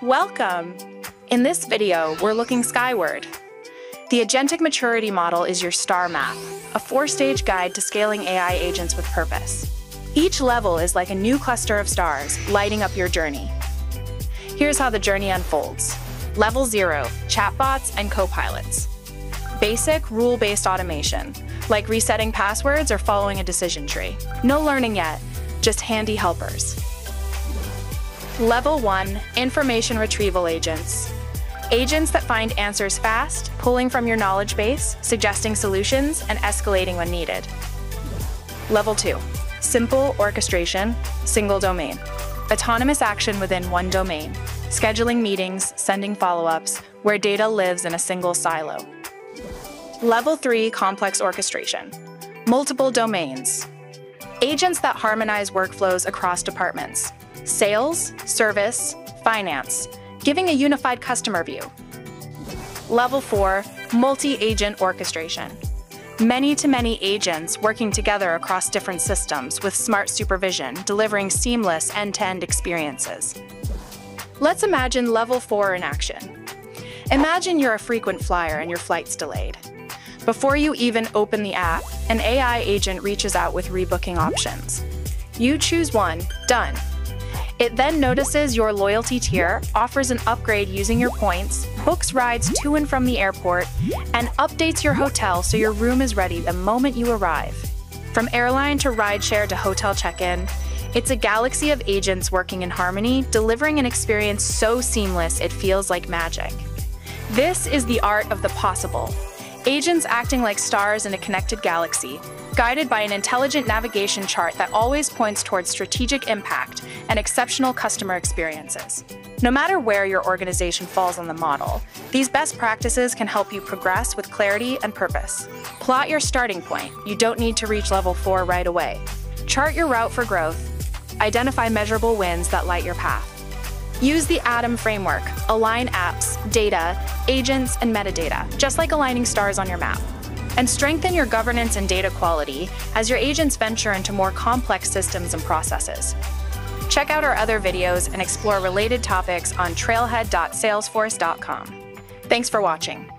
Welcome! In this video, we're looking skyward. The Agentic Maturity Model is your star map, a four-stage guide to scaling AI agents with purpose. Each level is like a new cluster of stars, lighting up your journey. Here's how the journey unfolds. Level 0, chatbots and copilots. Basic, rule-based automation, like resetting passwords or following a decision tree. No learning yet, just handy helpers. Level 1, information retrieval agents. Agents that find answers fast, pulling from your knowledge base, suggesting solutions, and escalating when needed. Level 2, simple orchestration, single domain. Autonomous action within one domain, scheduling meetings, sending follow-ups, where data lives in a single silo. Level 3, complex orchestration, multiple domains. Agents that harmonize workflows across departments, sales, service, finance, giving a unified customer view. Level 4, multi-agent orchestration. Many-to-many agents working together across different systems with smart supervision, delivering seamless end-to-end experiences. Let's imagine level 4 in action. Imagine you're a frequent flyer and your flight's delayed. Before you even open the app, an AI agent reaches out with rebooking options. You choose one, done. It then notices your loyalty tier, offers an upgrade using your points, books rides to and from the airport, and updates your hotel so your room is ready the moment you arrive. From airline to rideshare to hotel check-in, it's a galaxy of agents working in harmony, delivering an experience so seamless it feels like magic. This is the art of the possible. Agents acting like stars in a connected galaxy, guided by an intelligent navigation chart that always points towards strategic impact and exceptional customer experiences. No matter where your organization falls on the model, these best practices can help you progress with clarity and purpose. Plot your starting point. You don't need to reach level 4 right away. Chart your route for growth. Identify measurable wins that light your path. Use the ADAM framework, align apps, data, agents, and metadata, just like aligning stars on your map. And strengthen your governance and data quality as your agents venture into more complex systems and processes. Check out our other videos and explore related topics on trailhead.salesforce.com. Thanks for watching.